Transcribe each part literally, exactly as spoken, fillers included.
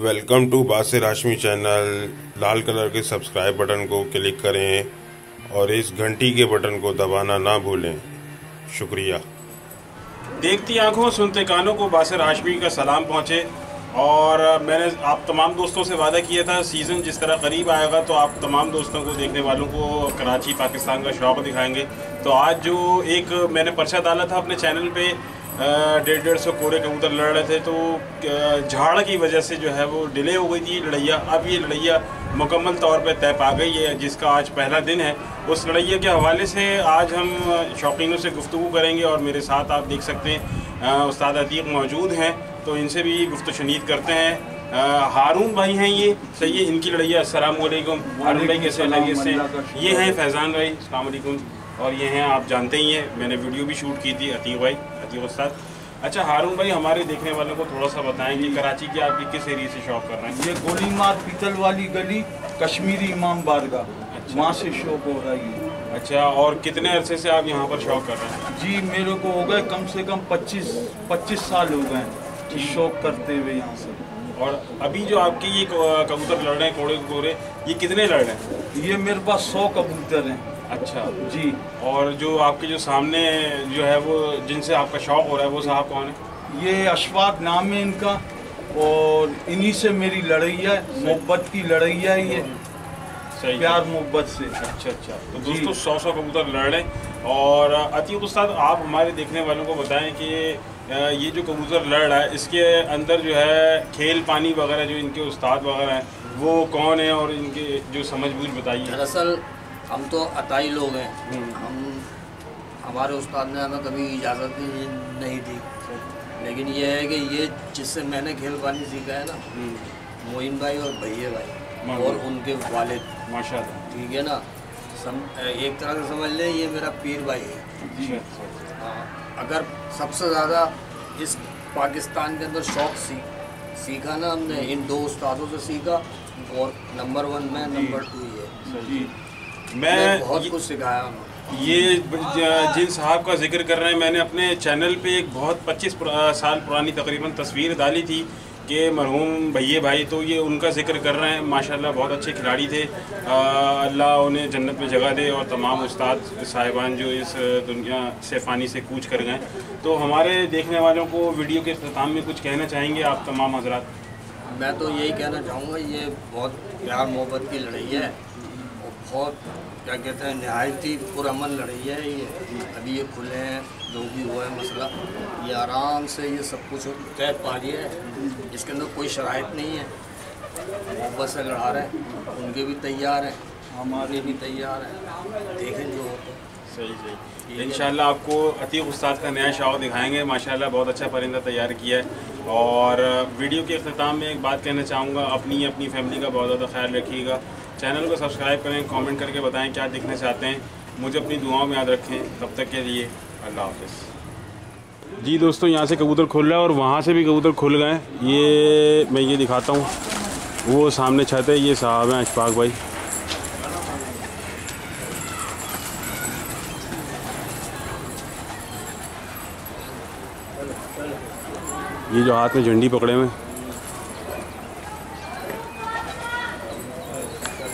Welcome to Basir Hashmi channel. लाल colour के subscribe button को क्लिक करें और इस घंटी के बटन को दबाना ना भूलें। शुक्रिया। देखती आंखों सुनते कानों को बासिर हाशमी का सलाम पहुंचे। और मैंने आप तमाम दोस्तों से वादा किया था, सीज़न जिस तरह करीब आएगा तो आप तमाम दोस्तों को, देखने वालों को कराची पाकिस्तान का शौक दिखाएंगे। तो आज जो एक मैंने पर्चा डाला था अपने चैनल पर, डेढ़ डेढ़ सौ कोरे कबूतर लड़ रहे थे, तो झाड़ की वजह से जो है वो डिले हो गई थी लड़ैया। अब ये लड़ैया मुकम्मल तौर पे तय पा गई है, जिसका आज पहला दिन है। उस लड़ैया के हवाले से आज हम शौकीनों से गुफ्तगू करेंगे और मेरे साथ आप देख सकते हैं उस्ताद अतीक मौजूद हैं, तो इनसे भी गुफ्त शनीद करते हैं। आ, हारून भाई हैं ये, सही है, इनकी लड़ैया। अस्सलाम वालेकुम हारून भाई, कैसे लड़ैया से? ये हैं फैज़ान भाई, अस्सलाम वालेकुम। और ये हैं, आप जानते ही हैं, मैंने वीडियो भी शूट की थी, अतीक भाई, अतीक उस्ताद। अच्छा हारून भाई, हमारे देखने वालों को थोड़ा सा बताएं कि कराची की आपकी किस एरिया से शौक कर रहे हैं? ये गोली मार पीतल वाली गली, कश्मीरी इमाम बारगाह, वहाँ से शौक हो रही है। अच्छा, और कितने अरसे से आप यहाँ पर शौक कर रहे हैं? जी मेरे को हो गए कम से कम पच्चीस पच्चीस साल हो गए शौक करते हुए यहाँ से। और अभी जो आपके ये कबूतर लड़ रहे हैं कोड़े कोरे, ये कितने लड़ रहे हैं? ये मेरे पास सौ कबूतर हैं। अच्छा जी। और जो आपके जो सामने जो है वो, जिनसे आपका शौक़ हो रहा है, वो साहब कौन है? ये अशफाक नाम है इनका, और इन्हीं से मेरी लड़ाई है, मोहब्बत की लड़ाई है, ये सही प्यार मोहब्बत से। अच्छा अच्छा, तो दोस्तों सौ सौ कबूतर लड़ रहे हैं। और अतीक उस्ताद, आप हमारे देखने वालों को बताएं कि ये जो कबूतर लड़ रहा है, इसके अंदर जो है खेल पानी वगैरह, जो इनके उस्ताद वगैरह हैं, वो कौन है और इनके जो समझ बूझ बताइए। दरअसल हम तो अताई लोग हैं, हम हमारे उस्ताद ने हमें कभी इजाज़त नहीं दी, लेकिन ये है कि ये जिससे मैंने खेल पानी सीखा है ना, मोहन भाई और भैया भाई और उनके वालिद, माशाल्लाह, ठीक है ना, सम, एक तरह से समझ लें ये मेरा पीर भाई है। आ, अगर सबसे ज़्यादा इस पाकिस्तान के अंदर शौक सीख सीखा ना हमने, इन दो उस्तादों से सीखा, और नंबर वन में नंबर टू ये मैं बहुत कुछ सिखाया। ये जिन साहब का जिक्र कर रहे हैं, मैंने अपने चैनल पे एक बहुत पच्चीस साल पुरानी तकरीबन तस्वीर डाली थी कि मरहूम भैया भाई, तो ये उनका जिक्र कर रहे हैं। माशाल्लाह बहुत अच्छे खिलाड़ी थे, अल्लाह उन्हें जन्नत में जगह दे, और तमाम उस्ताद साहिबान जो इस दुनिया से फ़ानी से कूच कर गए। तो हमारे देखने वालों को वीडियो के इख्तिताम में कुछ कहना चाहेंगे आप तमाम हजरात? मैं तो यही कहना चाहूँगा, ये बहुत प्यार मोहब्बत की लड़ाई है, बहुत क्या कहते हैं नहायत ही पुरअमन लड़ाई है ये। अभी ये खुले हैं, जो भी हुआ है मसला, ये आराम से ये सब कुछ तय पा रही है, इसके अंदर कोई शराइत नहीं है। मोहब्बत से लड़ा रहे हैं, उनके भी तैयार हैं, हमारे भी तैयार हैं, देखें जो होता है। सही सही, इंशाल्लाह आपको अतीक उस्ताद का नया शौक दिखाएंगे। माशाल्लाह बहुत अच्छा परिंदा तैयार किया है। और वीडियो के अख्ताम में एक बात कहना चाहूँगा, अपनी अपनी फैमिली का बहुत ज़्यादा ख्याल रखिएगा, चैनल को सब्सक्राइब करें, कमेंट करके बताएं क्या देखना चाहते हैं, मुझे अपनी दुआओं में याद रखें। तब तक के लिए अल्लाह हाफिज़। जी दोस्तों, यहाँ से कबूतर खुल रहा है और वहाँ से भी कबूतर खुल गए। ये मैं ये दिखाता हूँ, वो सामने छत है, ये साहब हैं अशफाक भाई। ये जो हाथ में झंडी पकड़े हुए,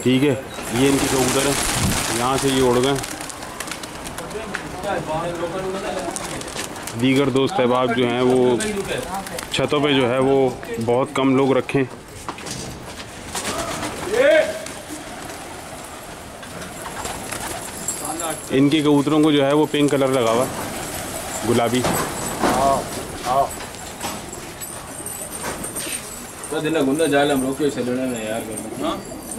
ठीक है, ये इनकी कबूतर है, यहाँ से ये उड़ गए। दीगर दोस्त अहबाब जो हैं वो छतों पे जो है वो बहुत कम लोग रखें। इनके कबूतरों को जो है वो पिंक कलर लगा हुआ, गुलाबी। यार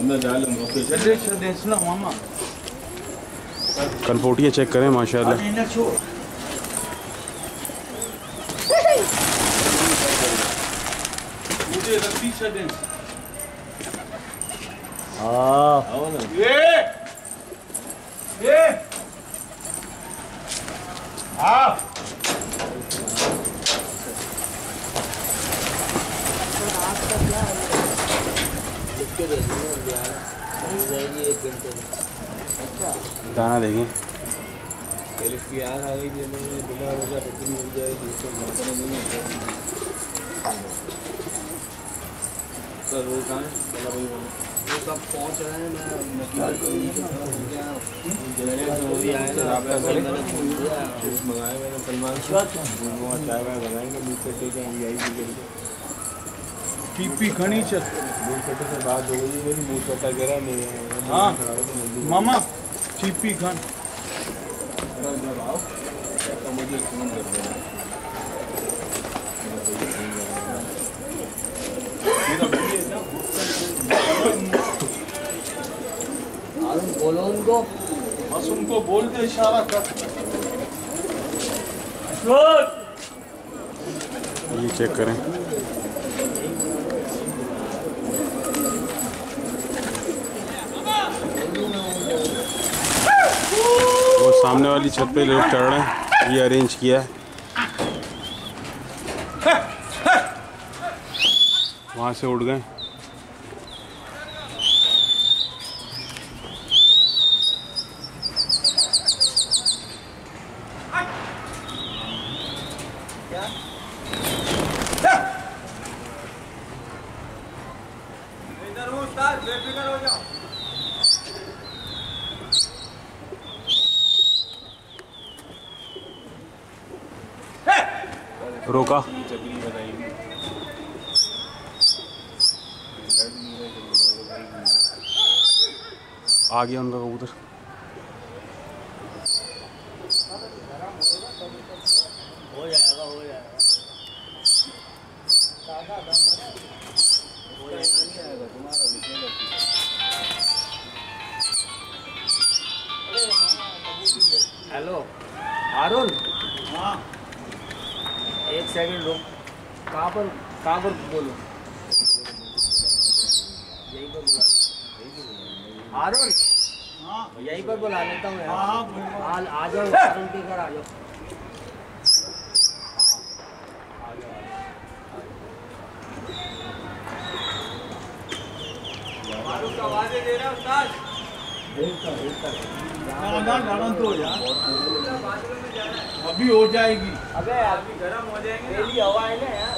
कलपोटिया चेक करें, माशाल्लाह। दाना देखें, सर वो कहाँ है? सब पहुंच रहे हैं। बात हो गई मेरी, मुँह पता गिरा नहीं है मामा टीपी खान। जब आओ तो मुझे फोन कर देना, बोलो उनको, बस उनको बोल के इशारा कर। ये चेक करें, वो सामने वाली छत पे लोग चढ़ रहे हैं, ये अरेंज किया है। वहाँ से उड़ गए। रोका आ गया उनका कबूतर। हो जाएगा हो जाएगा। हेलो हारून, हाँ एक सेकंड रुक, कहाँ पर कहाँ पर बोलो? यहीं पर बुला हारून। हाँ यहीं पर बुला लेता हूँ। हाँ आ जाओ हारून के घर आ जाओ। हारून का आवाज़ दे रहा उस्ताद। देखता देखता ना ना तो यार अभी हो जाएगी। अबे अभी गर्म हो जाएंगे, तेरी हवा है ना यार।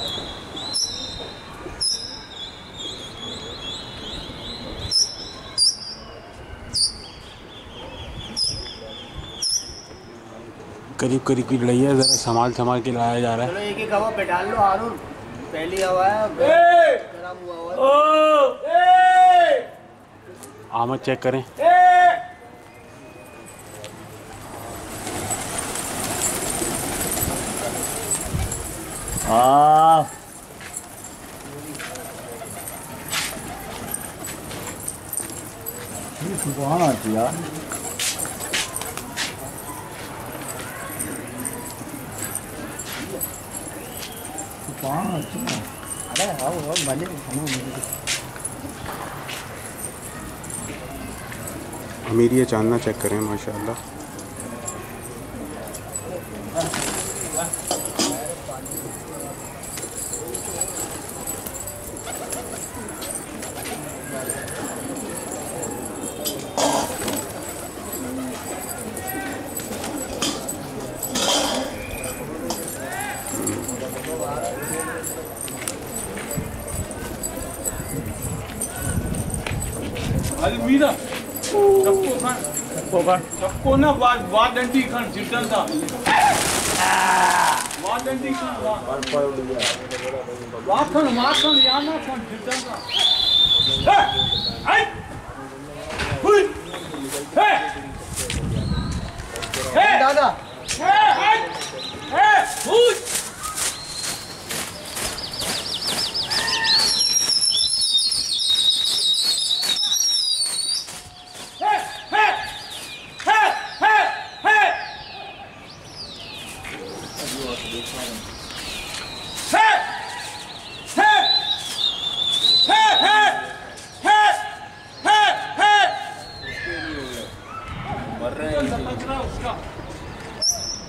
करीब करीब की लड़ाई है, जरा संभाल संभाल के लाया जा रहा है। चलो एक एक हवा पे डाल लो हारून, पहली हवा है गर्म हुआ हुआ। आमद चेक करें। हाँ कहाँ आती यार? कहाँ आती है? अरे हाँ वो मजे मेरी ये चांदना चेक करें माशाल्लाह। अलमीरा सबको खान सबको खान सबको ना वाद वाद डंडी खान जिटन था वाद डंडी खान वाद वाद खान वाद खान यार ना खान जिटन था। हे हुई हे हे दादा हे हे हुई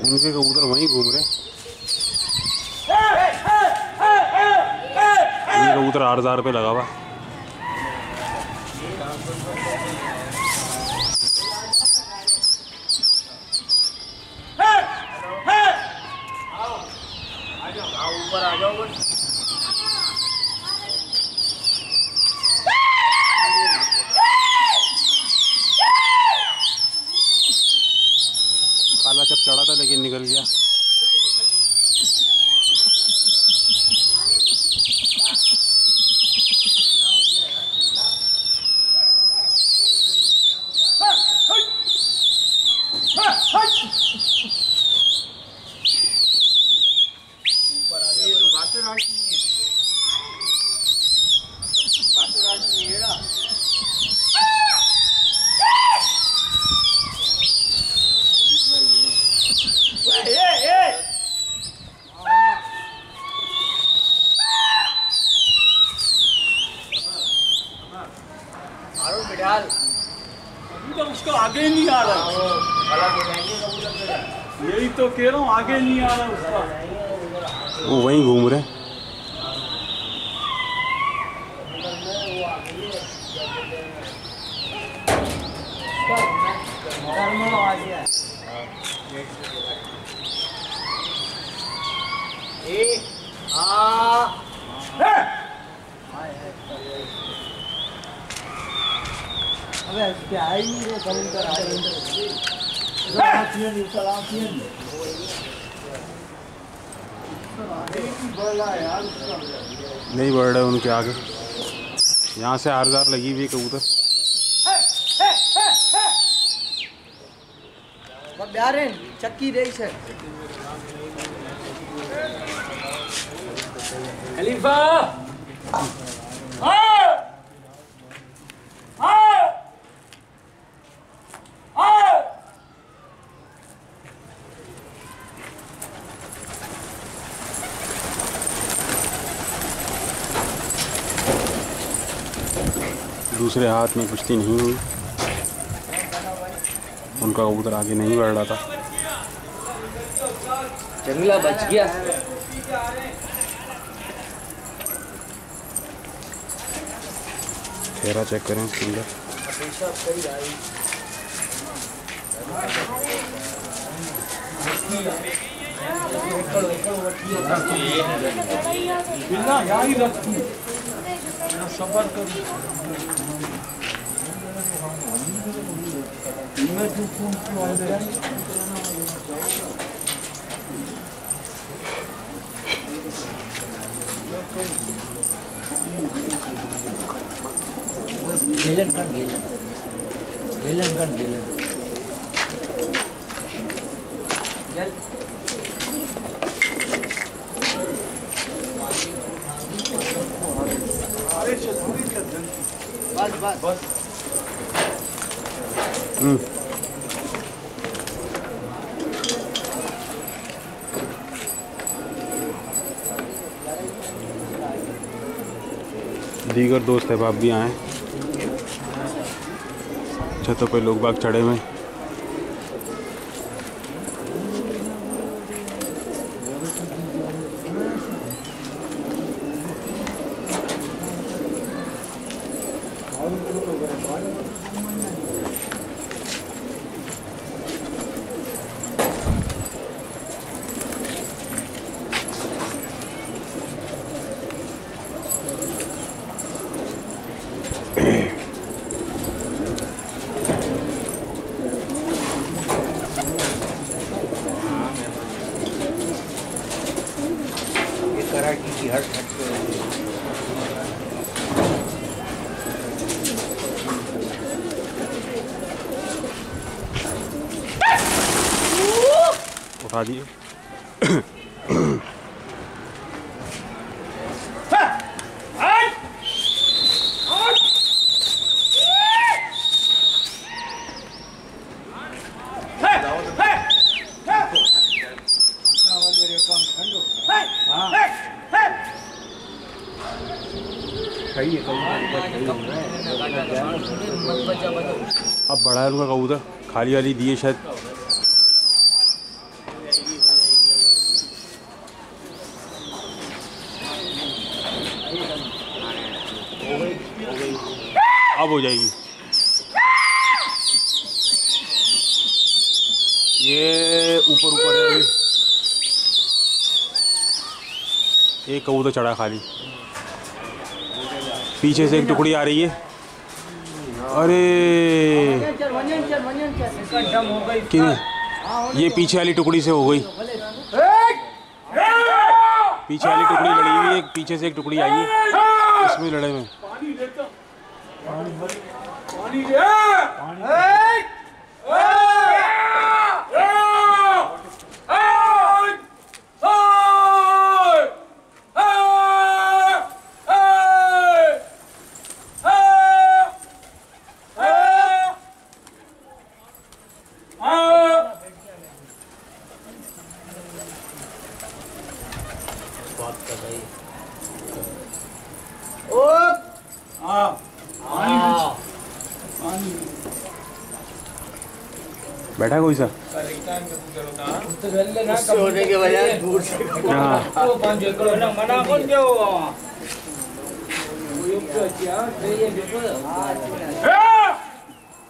उनके कबूतर वहीं घूम रहे। उनके कबूतर आठ हजार पे लगा हुआ। ऊपर आ जाओ ख्याल अभी तो उसको आगे नहीं आ रहा, यही तो कह रहा हूँ आगे नहीं आ रहा उसका, वो वहीं घूम रहे। ए आ नहीं बढ़ रहा है उनके आगे, यहाँ से हार जार लगी हुई कबूतर। चक्की रही सर खलीफा दूसरे हाथ में कुश्ती नहीं हुई, उनका कबूतर आगे नहीं बढ़ रहा था। जंगला बच गया। ठेरा चेक करें इसके सफर कर गेलन कर गेलन गेलन कर गेलन गेल बस बस बस हम्म दीगर दोस्त अहबाब भी आए, छतों पे लोग बाग चढ़े हुए। उठा दिए अब बड़ा है उनका कबूतर, खाली वाली दिए शायद। अब हो जाएगी, ये ऊपर ऊपर है। एक कबूतर चढ़ा खाली, पीछे से एक टुकड़ी आ रही है। अरे कितने, ये पीछे वाली टुकड़ी से हो गई, पीछे वाली टुकड़ी लड़ी हुई, एक पीछे से एक टुकड़ी आई है, इसमें लड़े में बैठा कोई सा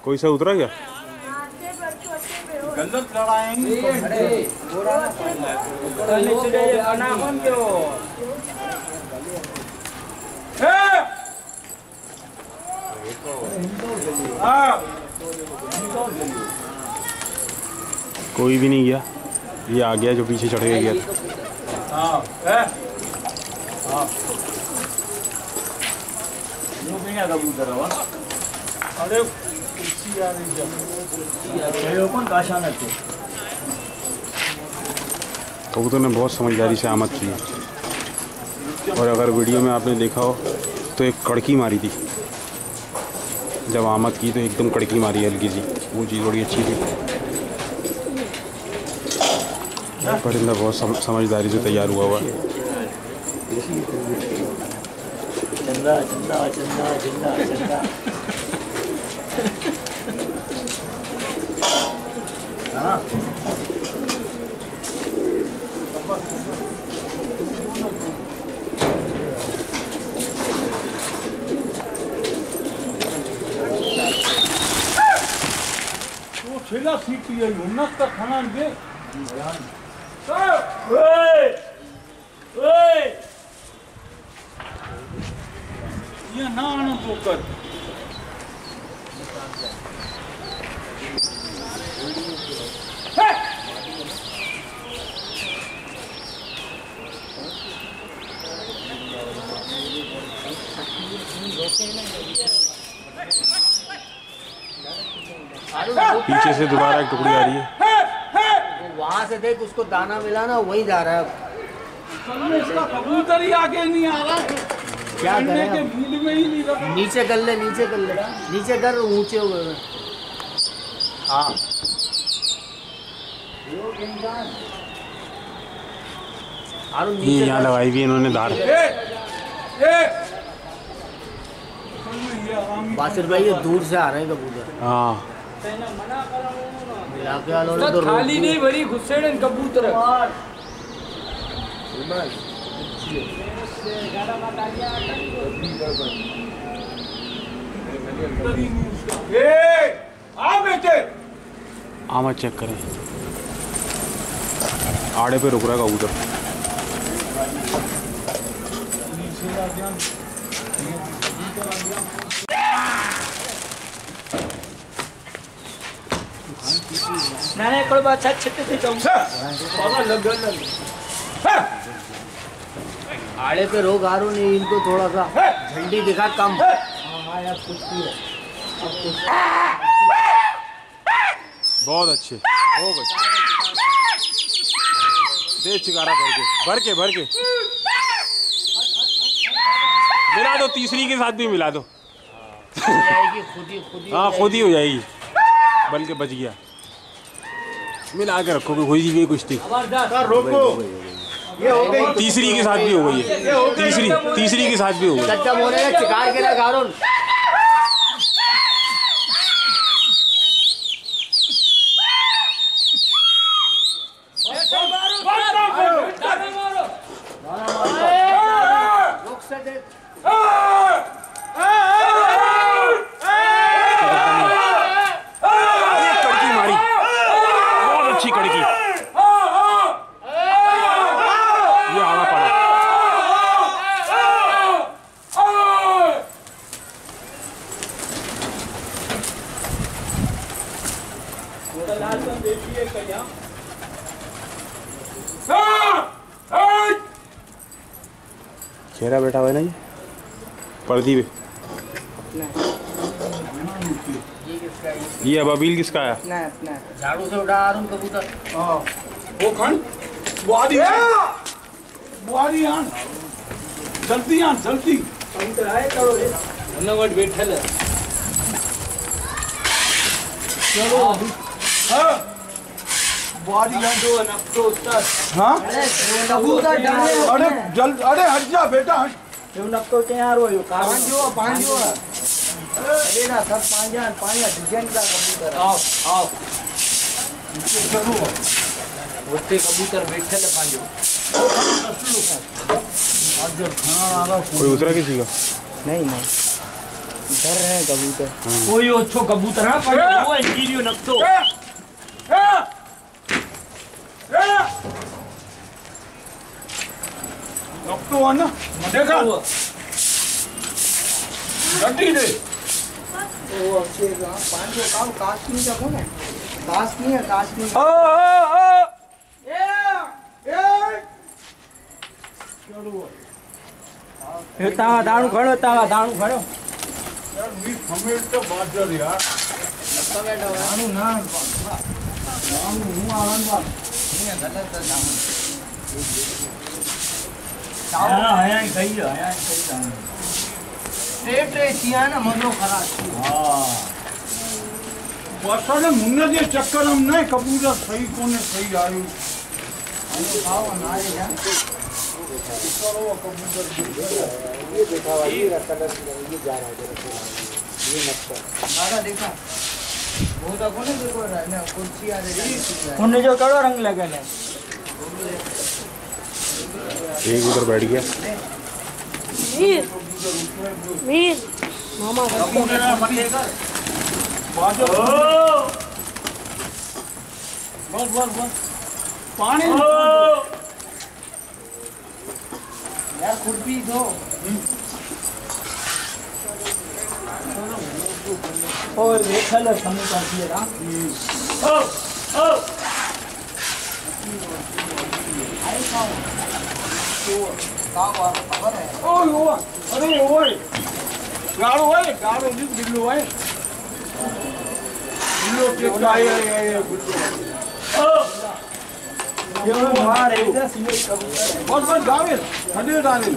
कोई सा उतरा क्या? गलत कोई भी नहीं गया, ये आ गया जो पीछे चढ़ गया गया। कबूतर ने बहुत समझदारी से आमद की है, और अगर वीडियो में आपने देखा हो तो एक कड़की मारी थी जब आमद की, तो एकदम कड़की मारी हल्की सी, वो चीज़ बड़ी अच्छी थी। परिंदा बहुत समझदारी से तैयार हुआ हुआ है। खाना दे ये ना कर पीछे से दोबारा एक टुकड़ी आ रही है, वहाँ से देख उसको दाना मिला ना, वही जा रहा है। इसका कबूतर ही आगे नहीं आ रहा, क्या करें में ही नहीं रहा। नीचे कर ले, नीचे कर ले, नीचे कर, ऊंचे हुए में। हाँ यहाँ लगाई भी इन्होंने धार। बासिर भाई ये दूर से आ रहे हैं कबूतर। हाँ तो खाली नहीं भरी घुसेड़न कबूतर। आमा चेक करें, आड़े पे रुक रहा कबूतर। मैंने कोई बात छत्ते से जाऊंगा बाबा लग लग आड़े पे रोग आरो नहीं, इनको थोड़ा सा झंडी दिखा कम। हाँ यार कुछ भी है, बहुत अच्छे हो गए, दे चिकारा करके भर के भर के मिला दो, तीसरी के साथ भी मिला दो। हाँ खुद ही हो जाएगी, बल्कि बच गया, मिला के रखो, हो गई कुछ थी रोको। ये हो गई तीसरी के साथ भी हो गई है, तीसरी तीसरी के साथ भी हो गई। खेरा बैठा हुआ है ना ये पर्दी पे। ये अबाबील किसका आया? अपना अपना झाड़ू से उड़ा रहा हूं कबूतर। हां वो खन बुआरी बुआरी आन जल्दी आन जल्दी अंदर आए करो रे धन्यवाद बैठल है। चलो हां बुआरी आन दो अफसोस था। हां कबूतर डाले, अरे जल्द, अरे हट जा बेटा हट, ये नक्को के यार हो कान जो पान जो अरे ना सब पांच जान पांच डिजाइन का कबूतर। आओ आओ होते कबूतर बैठे ले पांजो आज जब खाना वाला कोई उतरा किसी का नहीं नहीं डर रहे कबूतर कोई अच्छो कबूतर ना पर वो इंजीनियर नक्तो नक्तो है ना देखा रटी दे वो अच्छे का पांचो काम काट नहीं जाओ ना काश नहीं है काश नहीं है ए ए चलो हे तावा दारू खड़ो तावा दारू खड़ो यार मीठ हमें तो बात कर यार लगता है दारू ना दारू हूं आवन बात ये गलत है दारू दारू आया ही सही है आया ही सही है रेट रेसिया ना मनो खराब हां वर्षा ने मुन्ना के चक्कर हम नहीं कबूतर सही कोने सही आयु ये देखा ये कलर ये जा रहा है ये नक्शा दादा देखा बहुत कोने देखो ना कुर्सी आ रही कोने जो कड़ो रंग लगा है एक उधर बैठ गया वीर वीर मामा कबूतर बनेगा बाजो बस बस बस पानी यार खुद भी दो और देखा लो सामने कर दिया ना ओ ओ आई खाओ तो काम वाला खबर है ओए ओए अरे ओए गाड़ो ओए गाड़ो जी बिल्लू ओए लो के आया है ओ ये मार इधर से बहुत बहुत गावे ठंडे डाले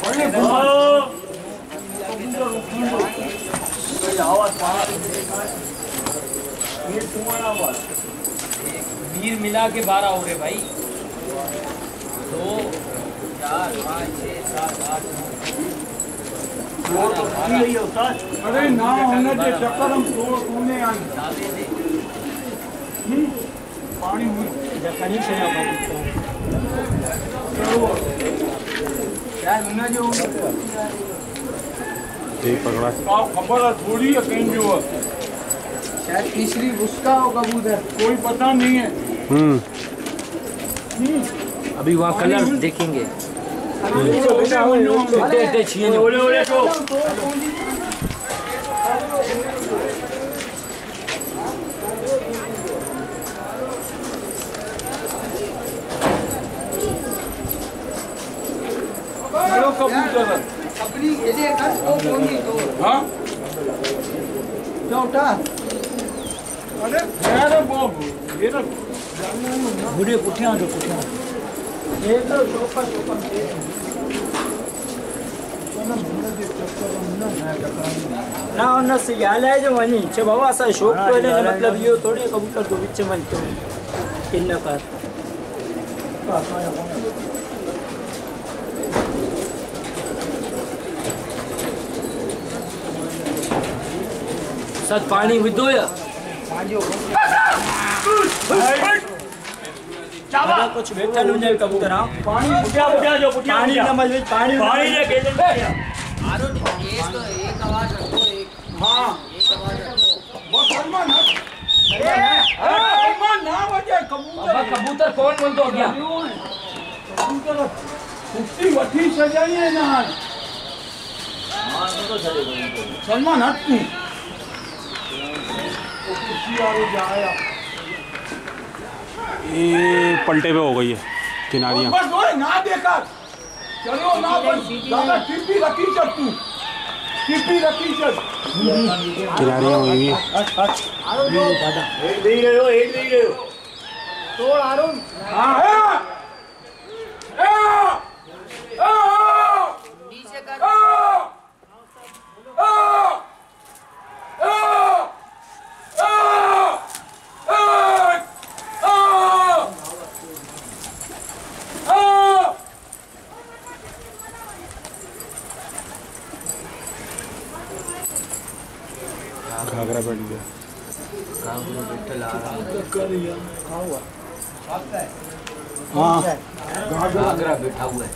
बड़े बहुत आवाज पाला ये तुम्हारा आवाज वीर मिला के बारह हो रहे भाई दो चार पाँच छह सात आठ नौ वो तो यही होता है अरे ना होने के चक्कर हम तोड़ कोने आए हम पानी हुई जखनी से ना पाओ क्या होना जो ये पकड़ा का खबर थोड़ी है कहीं जो शायद तीसरी उसका होगा उधर कोई पता नहीं है हम्म अभी वहां कलर देखेंगे बुढ़े पुठिया जो पुठिया ये तो चौपा चौपा है सोना मुन्ना के चक्कर मुन्ना नया चक्कर ना न से याल है जो वनी छ बाबा सा शौक तो है ना मतलब ये थोड़ी कबूतर दो बीच में तो किल्ला पर साथ पानी विदो या पानी चावा कुछ बैठा न जाए कबूतर पानी उठा उठा जो उठा पानी समझ में पानी पानी ले के मारो केस तो एक आवाज रखो एक हां एक आवाज रखो वो शर्मा ना अरे शर्मा ना हो जाए कबूतर अब कबूतर कौन बंद हो गया कबूतर कुत्ती वठी सजाइए ना हां तो चले शर्मा ना तू कुत्ती आ जाया ये पलटे पे हो गई है किनारियां बस ओए ना बेकार चलो ना बस दादा टिप्पी रखी चल तू टिप्पी रखी चल किनारियां हो गई हट हट आरो दादा एक दे रहे हो एक दे रहे हो तोड़ आरो हां ए ए नीचे कर ए ए घाघरा बैठ गया हाँ बैठा हुआ है।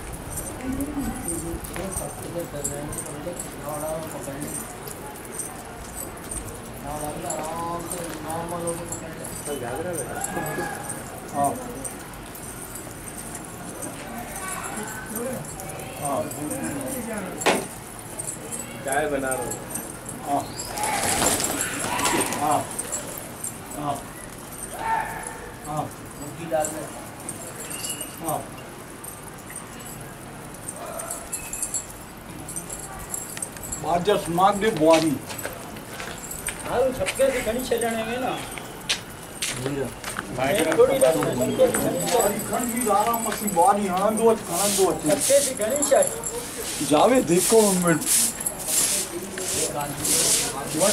चाय बना रहा हूँ। हाँ हाँ हाँ हाँ मुर्गी डाल दे। हाँ बाजस मार दे बुआरी। हाँ वो सबके से खड़ी चलने में ना थोड़ी बारी। हाँ दो खाना दो सबके से खड़ी चल जावे। देखो मैं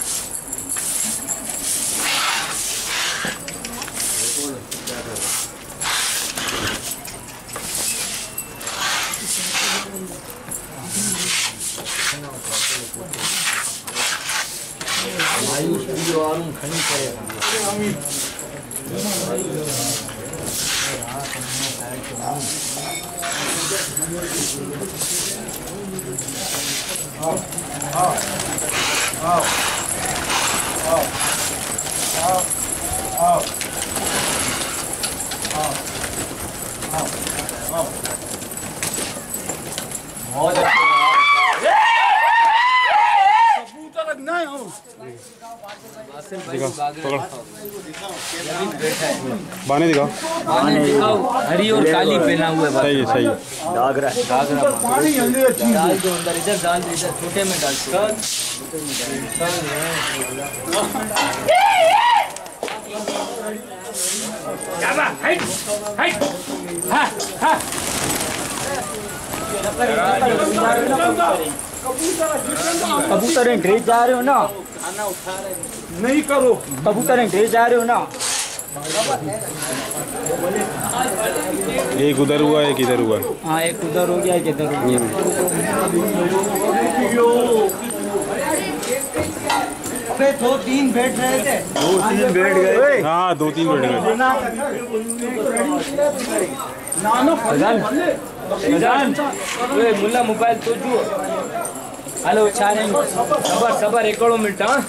बाने दिखाओ। बाने दिखाओ। हरी और काली पहना हुआ है। सही है सही है। घाघरा घाघरा डाल दो अंदर। इधर डाल दो इधर छोटे में डाल दो। कबूतर हैं ड्रेस जा रहे हो ना। खाना उठा रहे नहीं करो। कबूतर हैं ड्रेस जा रहे हो ना। एक उधर हुआ एक इधर हुआ। हाँ एक उधर हो गया एक इधर हो गया। अबे दो तीन बैठ रहे थे। दो तीन बैठ गए। हाँ दो तीन बैठ गए। मुल्ला मोबाइल तो जो हेलो सबर सबर एकड़ो मिनट। हाँ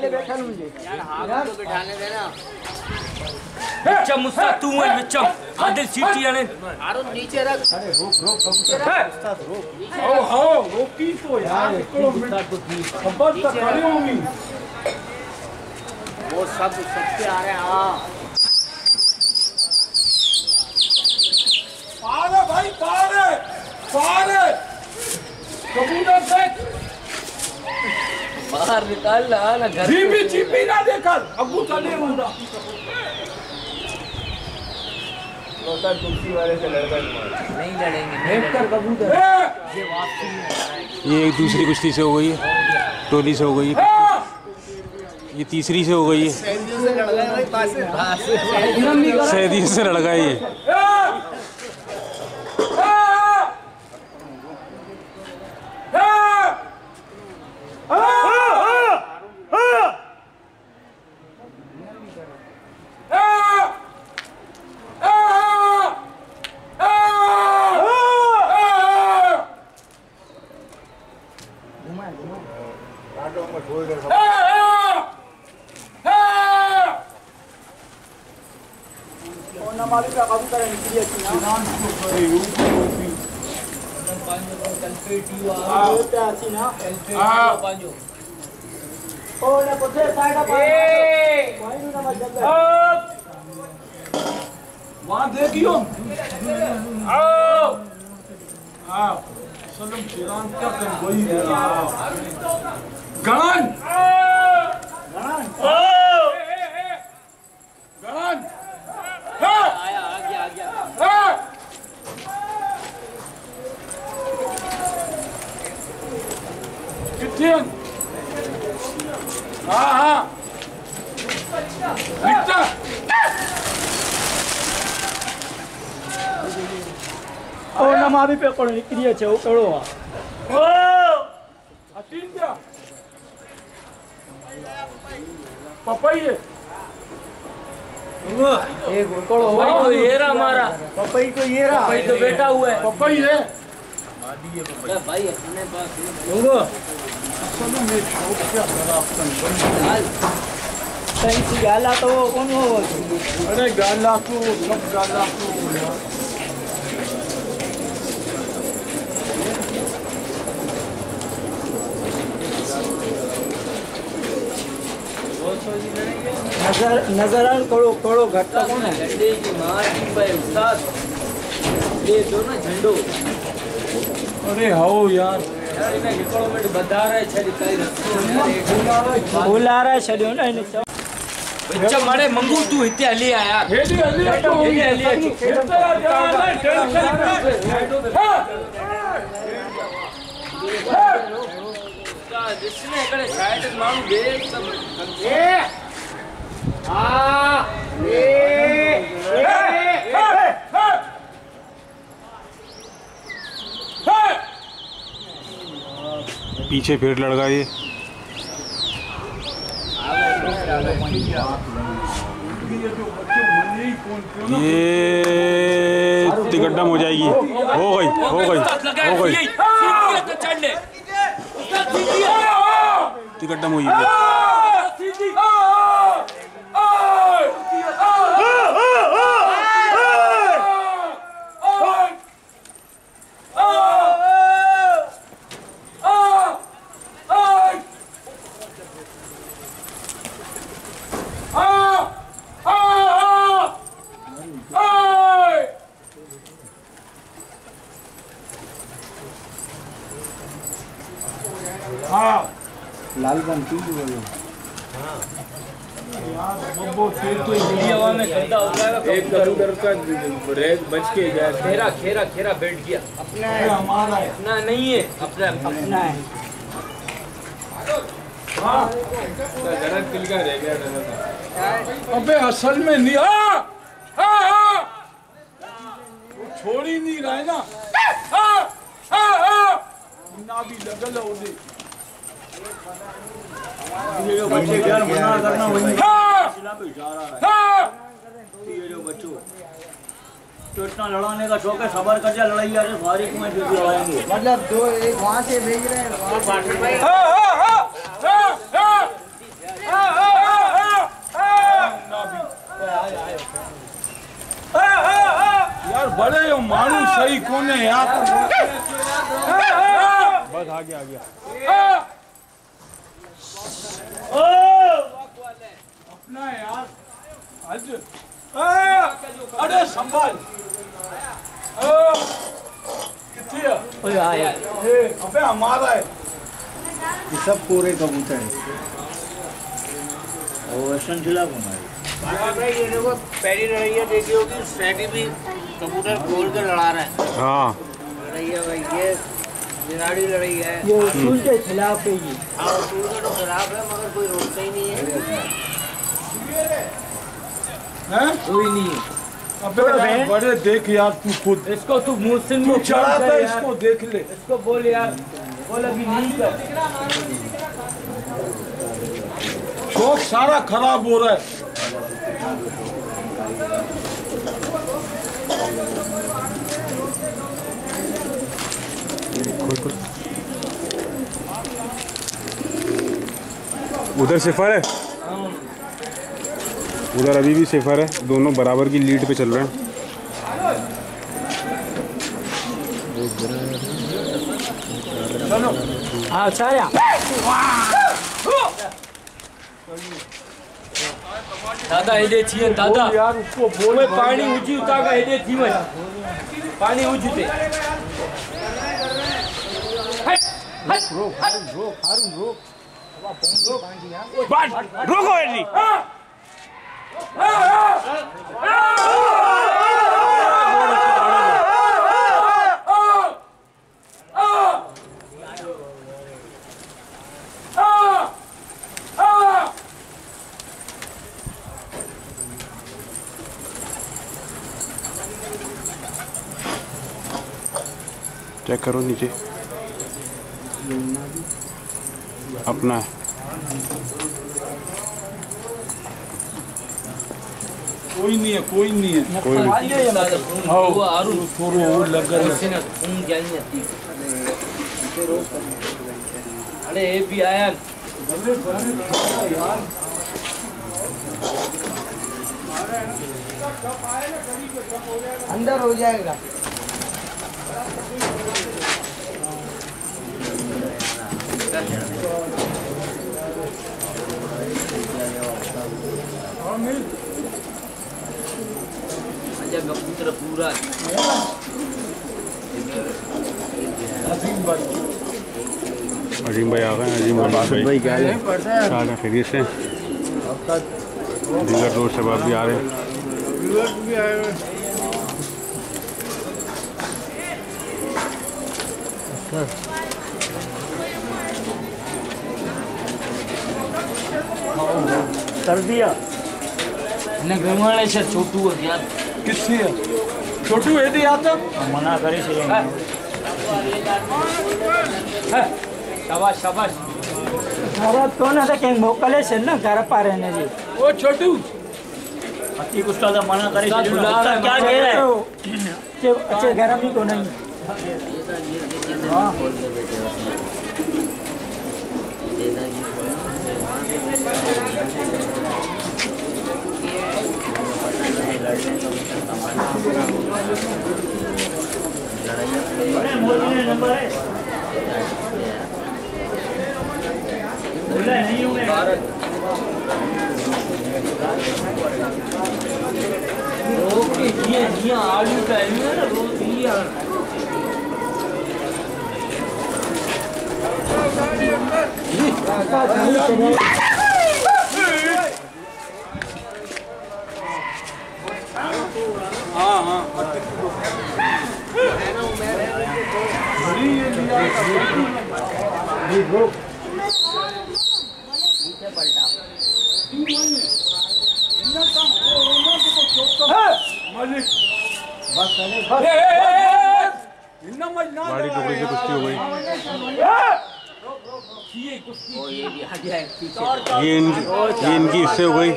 बैठाने देना। अच्छा मुस्ता तू है मिचम आदिल सीटी आने हारून नीचे रख। अरे रोक रोक कबूतर उस्ताद रोक। ओ हो रोकी तो यार खबर तक खड़े होंगी। वो सब सबसे आ रहे हैं। हां पार है भाई पार है पार है। कबूतर देख बाहर निकाल ला ना। घर जीपी जीपी ना देखा अबू चले मुंडा वाले से लड़का नहीं लड़ेंगे। ये एक दूसरी कुश्ती से हो गई है। टोली से हो गई है। ये तीसरी से हो गई है। सैदियों से लड़का है ये। आप सलम चिरान क्या तंगोई दे रहा गण गण आया आ गया आ गया कितने हाँ हाँ निकटा और नमाज़ी पे कौन निकलिया चाहो करो आ अतीन क्या पपाये ये करो पपाई तो ये रहा हमारा पपाई तो ये रहा पपाई तो बेटा हुआ है पपाई है भाई अपने पास लोगों असल में शौक क्या करा आपका सही गाला तो कौन हो अरे गाला तू मत गाला तू नजर नजरान करो करो घटता कौन है झंडे की मार की भाई उस्ताद ये दो ना झंडो अरे हाओ यार यार बता रहा है छड़ी कई बुला रहा है छड़ियों ना बच्चा मारे मंगू तू हिते हली आया हेली हली हली हली खेलता यार चल चल हां जिसने करे साइड मांग दे सब ए आ ए पीछे फेर लड़का ये ये तिकड़म हो जाएगी हो गई हो गई हो गई तिकड़म हुई बच के गया खेरा खेरा खेरा बैठ गया अपना है हमारा है अपना नहीं है अपना अपना है हां जरा दिल का रह गया था अबे असल में नहीं हां हां वो छोड़ ही नहीं रहा है ना हां हां ना भी लगल हो दे ये जो बच्चे यार मना करना वही जिला पे जा रहा है ये जो बच्चों तो इतना लड़ाने का शौक है सबर कर जा लड़ाई यार सारी में जो लड़ाएंगे मतलब दो एक वहां से भेज रहे हैं वहां बाटर भाई हा हा हा हा हा हा हा हा हा यार बड़े हो मानू सही कौन है यार बस आ गया आ गया ओ अपना यार आज अरे संभाल कितने आया अबे हमारा है ये सब पूरे कबूतर है और वैष्णव जिला हमारे ये देखो पहली लड़ाइया देखी होगी स्ट्रेटी भी कबूतर गोल कर लड़ा रहा है हाँ लड़ाइया भाई ये निराड़ी लड़ाई है ये उसूल के खिलाफ है ये हाँ उसूल का तो खिलाफ है मगर कोई रोकता ही नहीं है कोई नहीं अबे यार बड़े देख यार तू खुद इसको तू मुहसिन को चढ़ा दे इसको देख ले इसको बोल यार बोल अभी नहीं कर शौक सारा खराब हो रहा है उधर सिफर है उधर अभी भी सेफर है दोनों बराबर की लीड पे चल रहे हैं दादा हेदे थी दादा यार उसको बोले पानी ऊंची उतार का हेदे थी भाई पानी ऊंची रोक रोक हारून रोक रोको जी चेक करो नीचे अपना कोई नहीं है कोई नहीं है कोई अरे भी आया अंदर हो जाएगा कबूतर पूरा अजीम भाई आ गए अजीम भाई सारा खरीद से दीगर रोड से बात भी आ रहे हैं कर दिया ने घुमाने से छोटू हो गया किससे छोटू है दिया तो मना करे से है शाबाश शाबाश सारा तो ना के मोकले से ना घर पर रहने जी ओ छोटू अति कुछ ज्यादा मना करे से क्या कह रहा है अच्छे अच्छे घर भी तो नहीं हां आलू का रोटी ये इन, ये इनकी इससे हो गई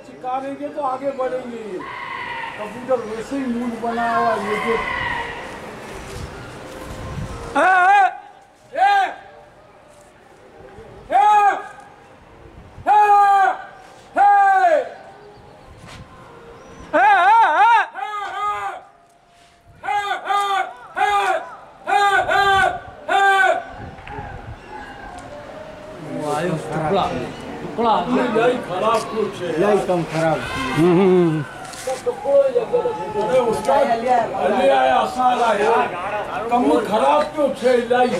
चिकारेंगे तो आगे बढ़ेंगे कबूतर वैसे ही मूल बना हुआ ये जो कम खराब खराब क्यों छे लगल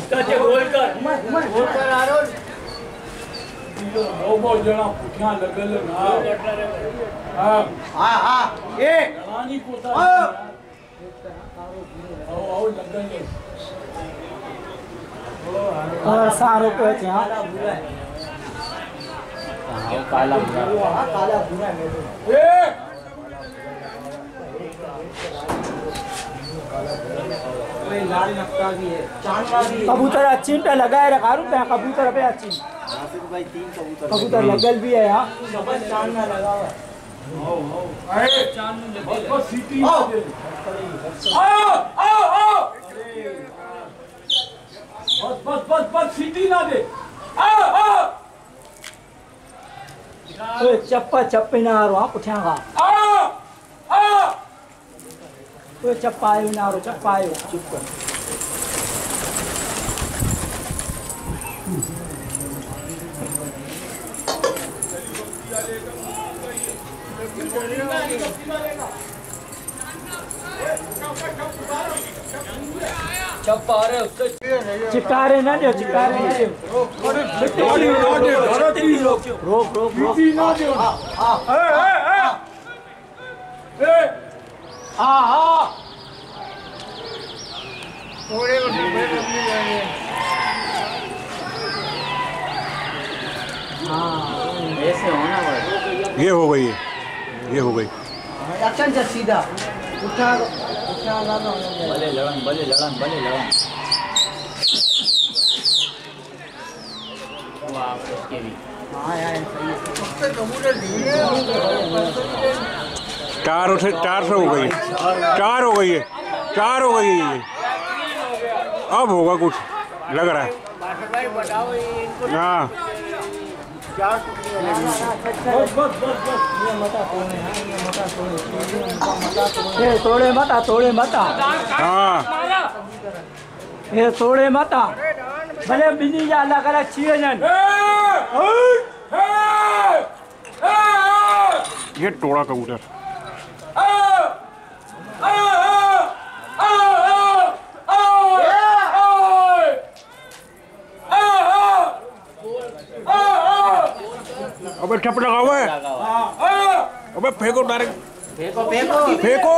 काला काला पूरा है ए कोई लाल नक्का भी है चांदवा भी कबूतर चिंटा लगाए रखा रू पे कबूतर पे अच्छी आसिफ भाई तीन कबूतर कबूतर लगल भी है यहां सब चांद में लगा हुआ आओ आओ अरे चांद में लगे बस सीटी आओ आओ आओ बस बस बस बस सीटी ना दे आओ आओ तो चप्पा चप्पे ना आ रहा उठाएगा आ आ तो चप्पा आयो ना रो चप्पा आयो चुप कर चिकारे ना दो चिकारे ना दो रोक रोक रोक ये हो गई ये हो गई एक्शन से सीधा उठा उठा लाना भले लड़न भले लड़न भले लड़न वाह उसके भी हां यार सही सबसे कबूतर लिए चार उठे चार से हो गई चार हो गई है चार हो गई अब होगा कुछ लग रहा है। हां थोड़े मता थोड़े मता ये थोड़े मता भले बिजी जा अलग अलग छे जन ये टोड़ा कबूतर अबे ठप लगा हुआ है। अबे फेंको डायरेक्ट फेंको फेंको फेंको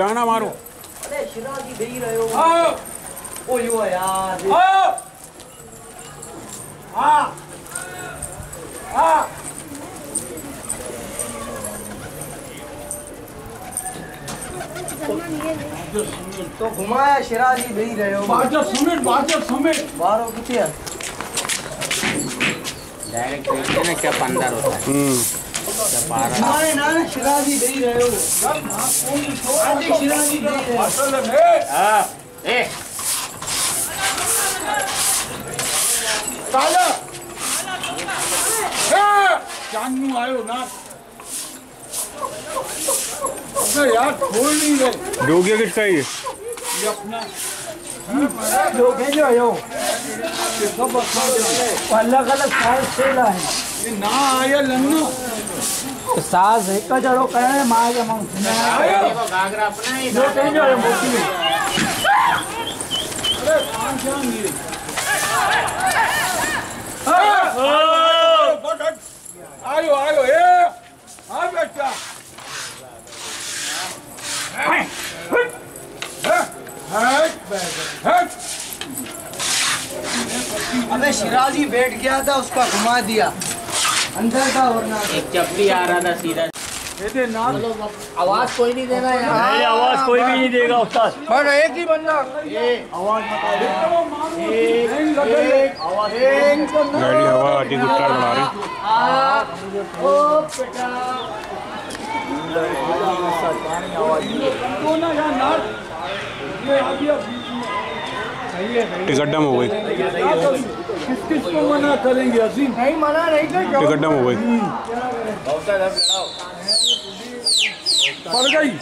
दाना मारो। अरे शिराज की भेज रहे हो। ओ यो यार। हां हां तो घुमाया शिराज की भेज रहे हो। बाजो सुमित बाजो सुमित बारो किथे डायरेक्ट खेलते ना क्या पंदर होता है। हम्म क्या बारह ना ना शिराजी दे रहे हो सब कौन तो आज शिराजी दे रहे हो असल में। हां ए काला हां जानू आयो ना अबे यार खोल नहीं रहे डोगिया किसका है ये अपना डोगे जो आयो सब अलग अलग साज खेला है ये ना आया लन्नू साज एक का जड़ो करे मां के मां देखो घाघरा अपना ही जो कहीं जो मोती में अरे कहां जा नीरे आयो आयो ए आ बेटा हट बैठ हट अबे शिराजी बैठ गया था उसका घुमा दिया अंदर था वरना एक चपड़ी आ रहा था सीधा दे ना आवाज कोई नहीं देना यार नहीं आवाज कोई भी नहीं देगा उस्ताद पर एक ही बंदा ये आवाज मत आओ एक आवाज एक गाड़ी हवा आती गुस्सा लगा रही ओ बेटा पानी आवाज तो ना यार नार ये आ गया टिकटम हो गई किस किस को मना करेंगे अजीम नहीं मना नहीं करेंगे टिकटम हो गई पड़ गई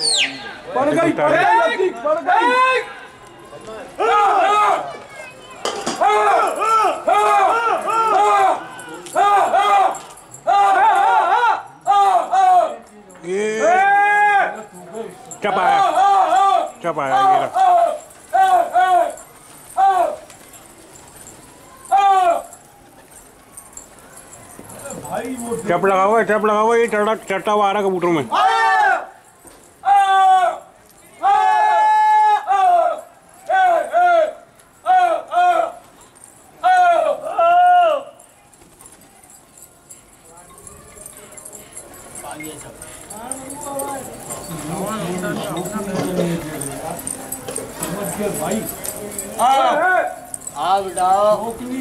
पड़ गई पड़ गई पड़ गई ये चपाया चपाया ये टप लगा हुआ है टप लगा हुआ है ये टटा टटा हुआ आ रहा कबूतर में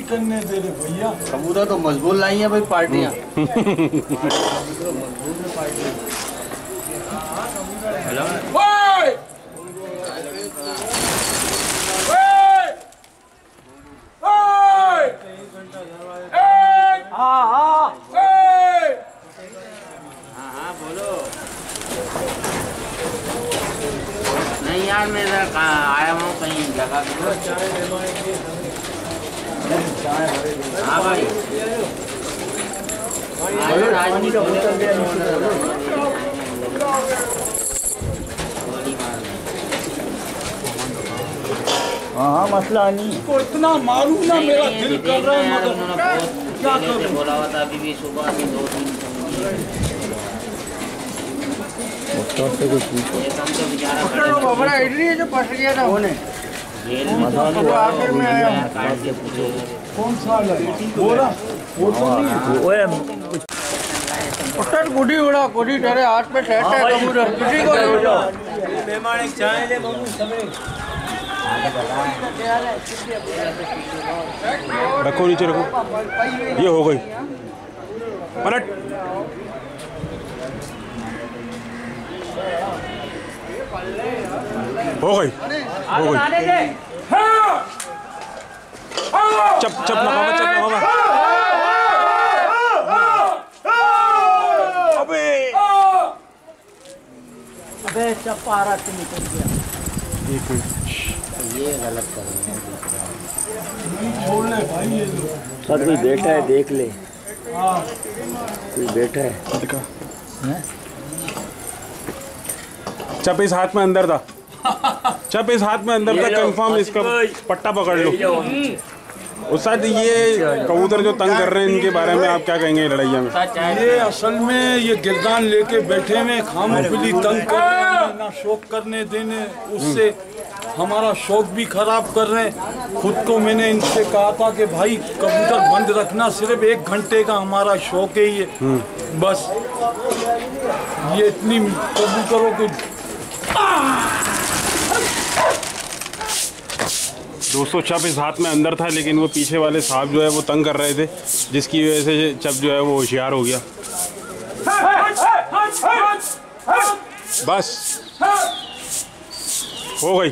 करने दे रहे भैया कबूतर तो मजबूर लाई है भाई पार्टियां बोलो नहीं यार मैं आया हूँ कहीं जगह हाँ भाई हाँ मसला नहीं को इतना मारूं ना मेरा दिल कर रहा है मगर क्या करूं। बोला हुआ था अभी भी सुबह से दो तीन तो बड़ा इडली है जो फंस गया था होने वो आखिर में आया कौन सा बोला वो तो नहीं उठा गुडी उड़ा गुडी डरे हाथ पे सेट है कबूतर किसी को ले जाओ मेहमान एक चाय ले मामू समय रखो नीचे रखो ये हो गई पलट हो गई हो गई चप चप लगाओ चप लगाओ अबे अबे चप आ रहा से निकल गया एक मिनट ये गलत कर रहे हैं। छोड़ ले भाई ये सब कोई बैठा है देख ले कोई बैठा है देखा हैं चप इस हाथ में अंदर था चप इस हाथ में अंदर था कंफर्म इसका पट्टा पकड़ लो। उस साथ ये कबूतर जो तंग कर रहे हैं इनके बारे में आप क्या कहेंगे लड़ैया में? ये असल में ये गिरदान लेके बैठे में खामोखिली तंग करने ना शौक करने देने उससे हमारा शौक भी खराब कर रहे हैं। खुद को मैंने इनसे कहा था कि भाई कबूतर बंद रखना सिर्फ एक घंटे का हमारा शौक है ये बस ये इतनी कबूतरों को। दोस्तों चप इस हाथ में अंदर था लेकिन वो पीछे वाले साहब जो है वो तंग कर रहे थे जिसकी वजह से चप जो है वो होशियार हो गया। बस हो गई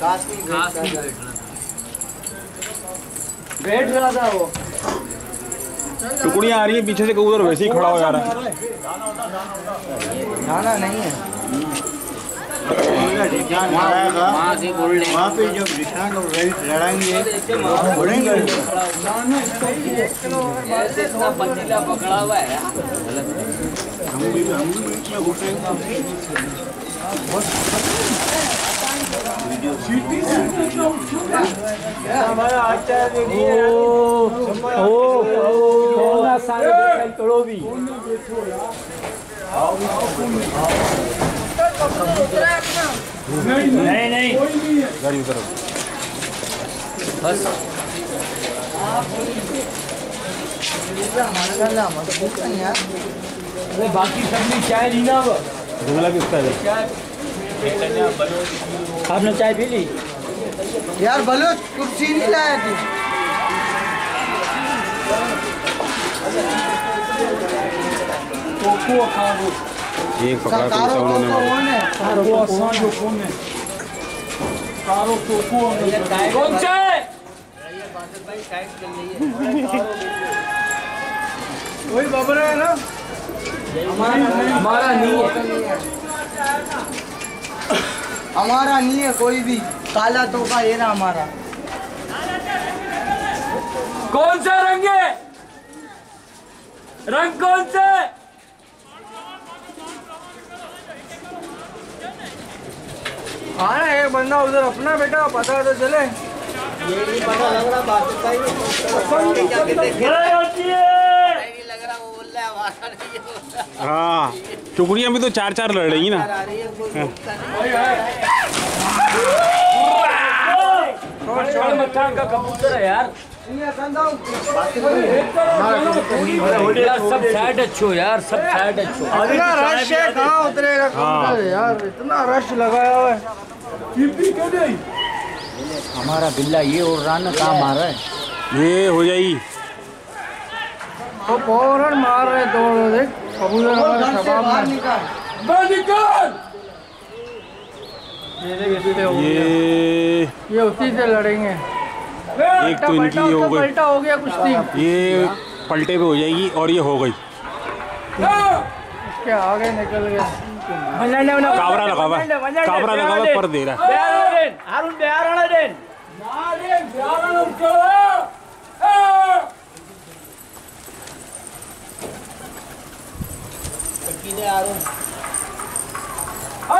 कास्टी कास्टी बैठ रहा था वो टुकड़ियाँ आ रही है पीछे से कबूतर वैसे ही खड़ा हो जा रहा है। दाना नहीं है वहाँ पे जब निशान और रेट लड़ाएंगे बढ़ेंगे पतीला पकड़ा हुआ है हमारा आटा करो भी नहीं नहीं गाड़ी उतरो बस बाकी सबने चाय ली ना वो जुमला किसका है आपने चाय पी ली यार बलोच कुर्सी नहीं लाया थी एक पकड़ा तो उन्होंने जो कौन है कारो टोकू कौन से वही बाबरा है ना हमारा नहीं है हमारा नहीं है कोई भी काला तो का ये ना हमारा कौन सा रंग है रंग कौन सा हाँ ये बंदा उधर अपना बेटा पता तो चले ये नहीं पता लग रहा बात हाँ टुकड़ियाँ भी तो चार चार लड़ रही ना का कबूतर है यार सब साइड अच्छो यार सब साइड अच्छो इतना रश है कहाँ उतरेगा यार इतना रश लगाया हुआ है हमारा बिल्ला ये और रान कहाँ मार रहा है, ये हो जाई और मार रहे दौड़ देख कबूतर हमारे शबाब में बाहर निकाल। ये ये उसी से लड़ेंगे, एक तो इनकी ये हो गई, पलटा हो गया कुश्ती, ये पलटे पे हो जाएगी और ये हो गई, इसके आगे निकल गया, काबरा लगा हुआ है, काबरा लगा हुआ पर दे रहा है हारून बे हारून देन ना रे हारून उठो किने हारून आ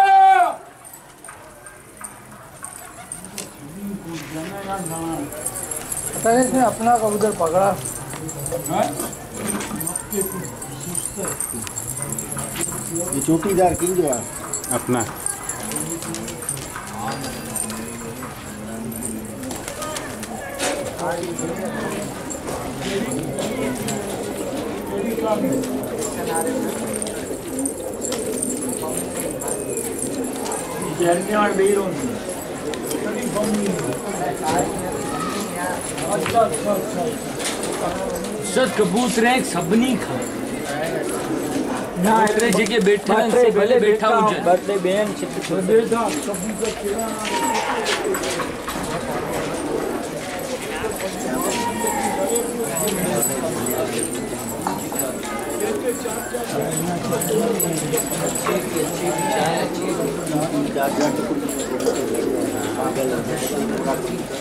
पता है इसने अपना कबूतर पकड़ा ये चोटीदार किंग जो है अपना जर्नी और भीड़ होंगी कबूतर हैं सबनी खा के बैठा भले बैठा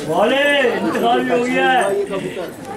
बोले इंतकाल हो गया है।